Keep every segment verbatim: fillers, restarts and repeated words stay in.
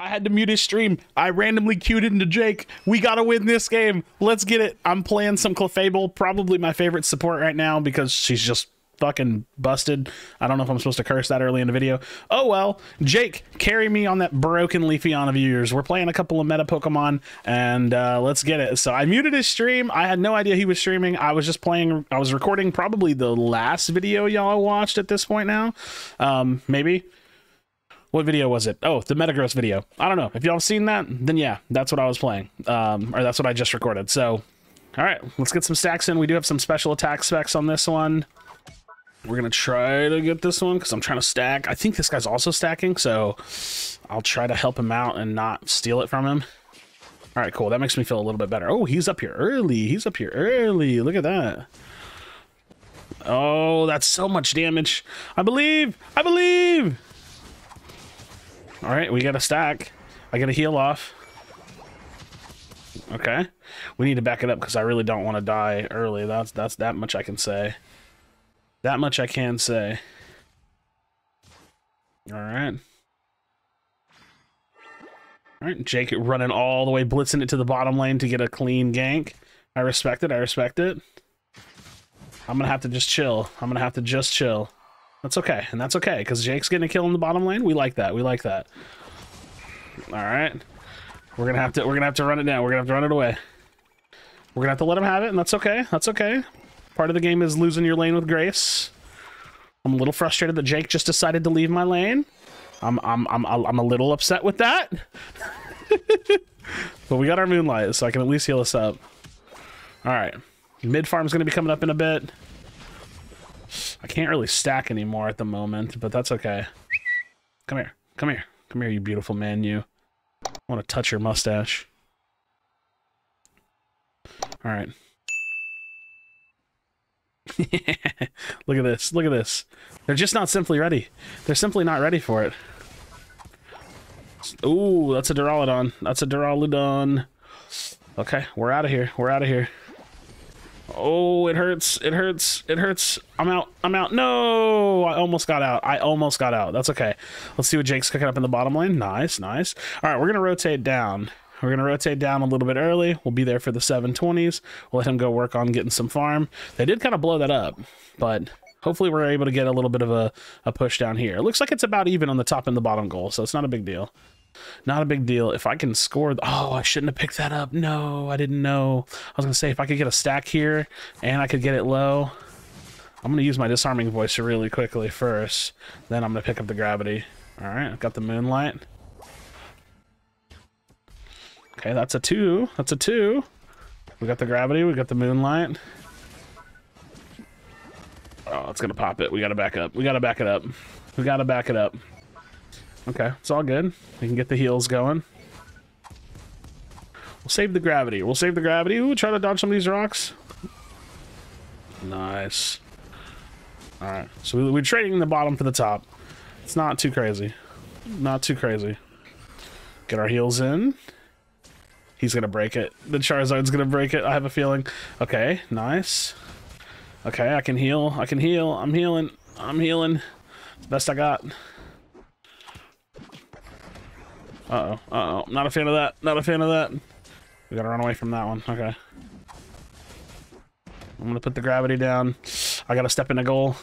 I had to mute his stream. I randomly queued into Jake. We gotta win this game. Let's get it. I'm playing some Clefable, probably my favorite support right now because she's just fucking busted. I don't know if I'm supposed to curse that early in the video. Oh well. Jake, carry me on that broken Leafeon of yours. We're playing a couple of meta Pokemon and uh, let's get it. So I muted his stream. I had no idea he was streaming. I was just playing. I was recording probably the last video y'all watched at this point now. Um, maybe. What video was it? Oh, the Metagross video. I don't know. If y'all have seen that, then yeah, that's what I was playing. Um, or that's what I just recorded. So, all right, let's get some stacks in. We do have some special attack specs on this one. We're going to try to get this one because I'm trying to stack. I think this guy's also stacking, so I'll try to help him out and not steal it from him. All right, cool. That makes me feel a little bit better. Oh, he's up here early. He's up here early. Look at that. Oh, that's so much damage. I believe. I believe. All right, we got a stack. I got a heal off. Okay. We need to back it up because I really don't want to die early. That's that's that much I can say. That much I can say. All right. All right, Jake running all the way, blitzing it to the bottom lane to get a clean gank. I respect it. I respect it. I'm going to have to just chill. I'm going to have to just chill. That's okay, and that's okay, because Jake's getting a kill in the bottom lane. We like that. We like that. All right, we're gonna have to we're gonna have to run it down. We're gonna have to run it away. We're gonna have to let him have it, and that's okay. That's okay. Part of the game is losing your lane with grace. I'm a little frustrated that Jake just decided to leave my lane. I'm I'm I'm I'm a little upset with that. But we got our moonlight, so I can at least heal us up. All right, mid farm's gonna be coming up in a bit. I can't really stack anymore at the moment, but that's okay. Come here. Come here. Come here, you beautiful man, you. I want to touch your mustache. All right. Look at this. Look at this. They're just not simply ready. They're simply not ready for it. Ooh, that's a Duraludon. That's a Duraludon. Okay, we're out of here. We're out of here. Oh, it hurts. It hurts. It hurts. I'm out. I'm out. No, I almost got out. I almost got out. That's okay. Let's see what Jake's cooking up in the bottom lane. Nice, nice. All right, we're going to rotate down. We're going to rotate down a little bit early. We'll be there for the seven twenties. We'll let him go work on getting some farm. They did kind of blow that up, but hopefully we're able to get a little bit of a, a push down here. It looks like it's about even on the top and the bottom goal, so it's not a big deal. Not a big deal. If I can score... Oh, I shouldn't have picked that up. No, I didn't know. I was going to say, if I could get a stack here and I could get it low... I'm going to use my disarming voice really quickly first. Then I'm going to pick up the gravity. All right, I've got the moonlight. Okay, that's a two. That's a two. We got the gravity. We got the moonlight. Oh, it's going to pop it. We got to back up. We got to back it up. We got to back it up. Okay, it's all good. We can get the heals going. We'll save the gravity. We'll save the gravity. Ooh, try to dodge some of these rocks. Nice. All right, so we're trading the bottom for the top. It's not too crazy. Not too crazy. Get our heals in. He's going to break it. The Charizard's going to break it. I have a feeling. Okay, nice. Okay, I can heal. I can heal. I'm healing. I'm healing. Best I got. Uh-oh, uh-oh. Not a fan of that. Not a fan of that. We gotta run away from that one. Okay. I'm gonna put the gravity down. I gotta step into goal.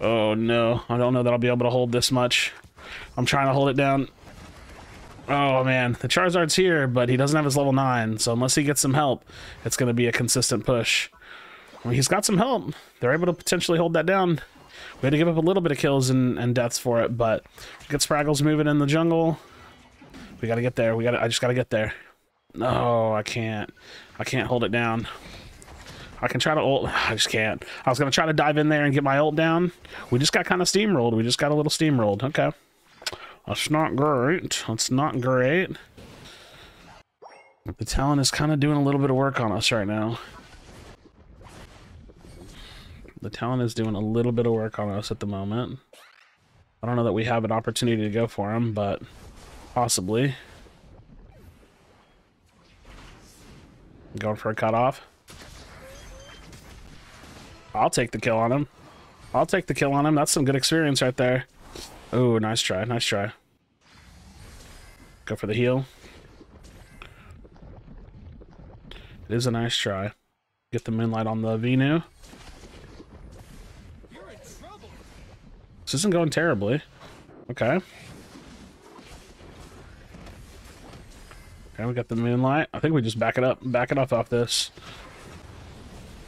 Oh, no. I don't know that I'll be able to hold this much. I'm trying to hold it down. Oh, man. The Charizard's here, but he doesn't have his level nine, so unless he gets some help, it's gonna be a consistent push. Well, he's got some help. They're able to potentially hold that down. We had to give up a little bit of kills and, and deaths for it, but we got Spragels moving in the jungle. We gotta get there. We gotta. I just gotta get there. No, I can't. I can't hold it down. I can try to ult. I just can't. I was gonna try to dive in there and get my ult down. We just got kind of steamrolled. We just got a little steamrolled. Okay. That's not great. That's not great. The Talon is kind of doing a little bit of work on us right now. The Talon is doing a little bit of work on us at the moment. I don't know that we have an opportunity to go for him, but possibly. Going for a cutoff. I'll take the kill on him. I'll take the kill on him. That's some good experience right there. Oh, nice try. Nice try. Go for the heal. It is a nice try. Get the Moonlight on the Venu. This isn't going terribly. Okay. Okay, we got the Moonlight. I think we just back it up, back it up off this.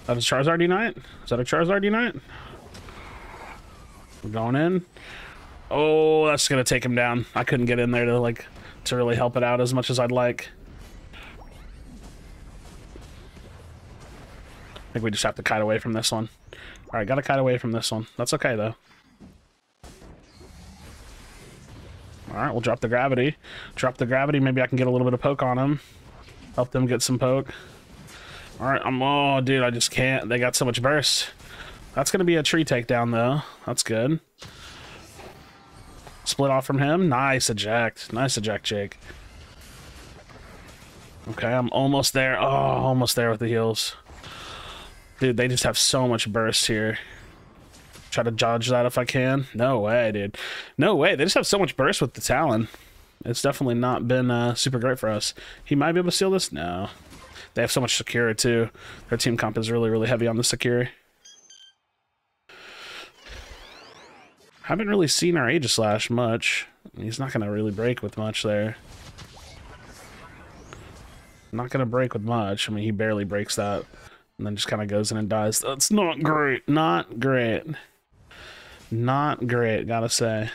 That is Charizard Unite? Is that a Charizard Unite? We're going in. Oh, that's gonna take him down. I couldn't get in there to like to really help it out as much as I'd like. I think we just have to kite away from this one. All right, gotta kite away from this one. That's okay though. All right, we'll drop the gravity. Drop the gravity. Maybe I can get a little bit of poke on him. Help them get some poke. All right, I'm. Oh, dude, I just can't. They got so much burst. That's gonna be a tree takedown though. That's good. Split off from him. Nice eject. Nice eject, Jake. Okay, I'm almost there. Oh, almost there with the heals. Dude, they just have so much burst here. Try to dodge that if I can. No way, dude. No way. They just have so much burst with the Talon. It's definitely not been uh, super great for us. He might be able to seal this? No. They have so much Secura, too. Their team comp is really, really heavy on the Secura. Haven't really seen our Aegislash much. He's not going to really break with much there. Not going to break with much. I mean, he barely breaks that. And then just kind of goes in and dies. That's not great. Not great. Not great, gotta say.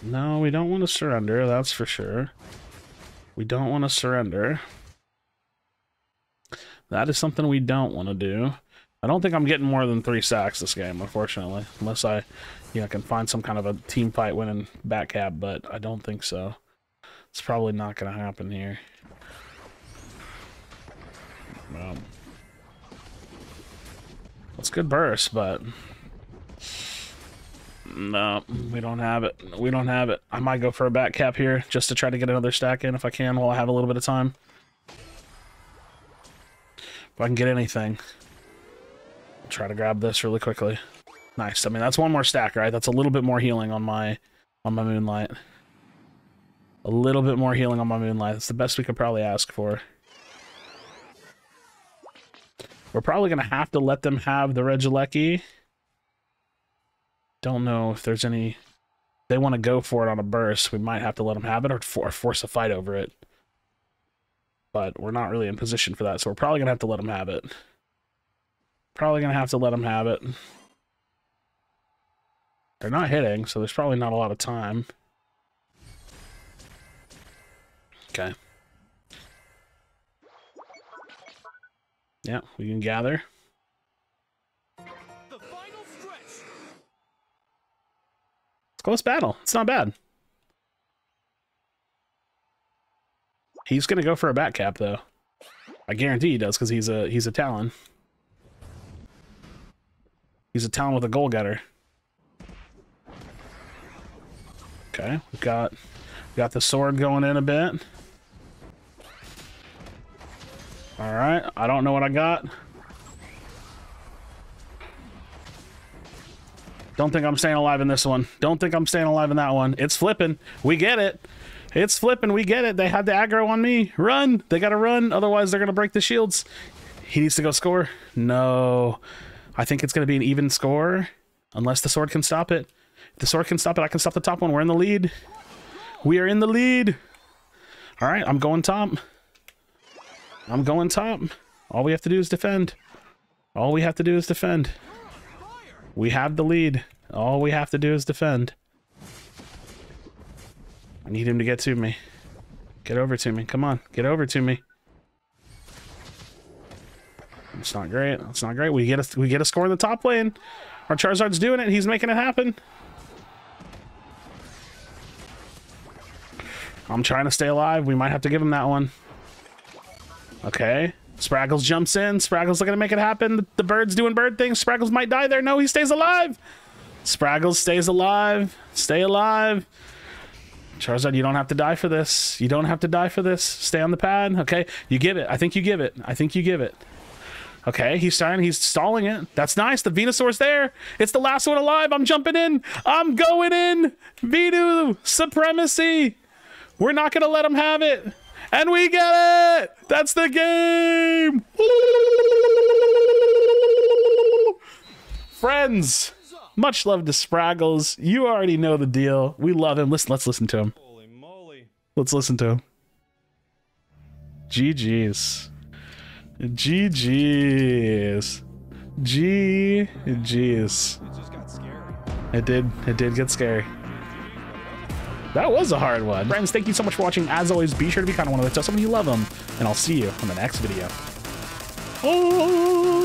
No, we don't want to surrender. That's for sure. We don't want to surrender. That is something we don't want to do. I don't think I'm getting more than three sacks this game, unfortunately, unless I, you know, can find some kind of a team fight winning back cab, but I don't think so. It's probably not going to happen here. Well, that's good burst, but no, we don't have it. We don't have it. I might go for a back cap here just to try to get another stack in if I can while I have a little bit of time. If I can get anything. Try to grab this really quickly. Nice. I mean, that's one more stack, right? That's a little bit more healing on my on my Moonlight. A little bit more healing on my Moonlight. That's the best we could probably ask for. We're probably going to have to let them have the Regilecki. Don't know if there's any... If they want to go for it on a burst, we might have to let them have it or, for, or force a fight over it. But we're not really in position for that, so we're probably going to have to let them have it. Probably going to have to let them have it. They're not hitting, so there's probably not a lot of time. Okay. Yeah, we can gather. The final stretch. It's close battle. It's not bad. He's gonna go for a back cap though. I guarantee he does because he's a he's a Talon. He's a Talon with a goal getter. Okay, we've got we got the sword going in a bit. All right, I don't know what I got. Don't think I'm staying alive in this one. Don't think I'm staying alive in that one. It's flipping. We get it. It's flipping. We get it. They had the aggro on me. Run. They got to run. Otherwise, they're going to break the shields. He needs to go score. No. I think it's going to be an even score unless the sword can stop it. If the sword can stop it, I can stop the top one. We're in the lead. We are in the lead. All right, I'm going top. I'm going top. All we have to do is defend. All we have to do is defend. We have the lead. All we have to do is defend. I need him to get to me. Get over to me. Come on. Get over to me. It's not great. It's not great. We get a, we get a score in the top lane. Our Charizard's doing it. He's making it happen. I'm trying to stay alive. We might have to give him that one. Okay, Spragels jumps in. Spragels looking to make it happen. The, the bird's doing bird things. Spragels might die there. No, he stays alive. Spragels stays alive. Stay alive. Charizard, you don't have to die for this. You don't have to die for this. Stay on the pad. Okay, you give it. I think you give it. I think you give it. Okay, he's trying, he's stalling it. That's nice. The Venusaur's there. It's the last one alive. I'm jumping in. I'm going in. Venu supremacy. We're not going to let him have it. And we get it. That's the game. Friends, much love to Spragels. You already know the deal. We love him. Listen, let's listen to him. Let's listen to him. G G's. G G's. G G's. It did. It did get scary. That was a hard one. Friends, thank you so much for watching. As always, be sure to be kind to one another. Tell someone you love them, and I'll see you on the next video. Oh!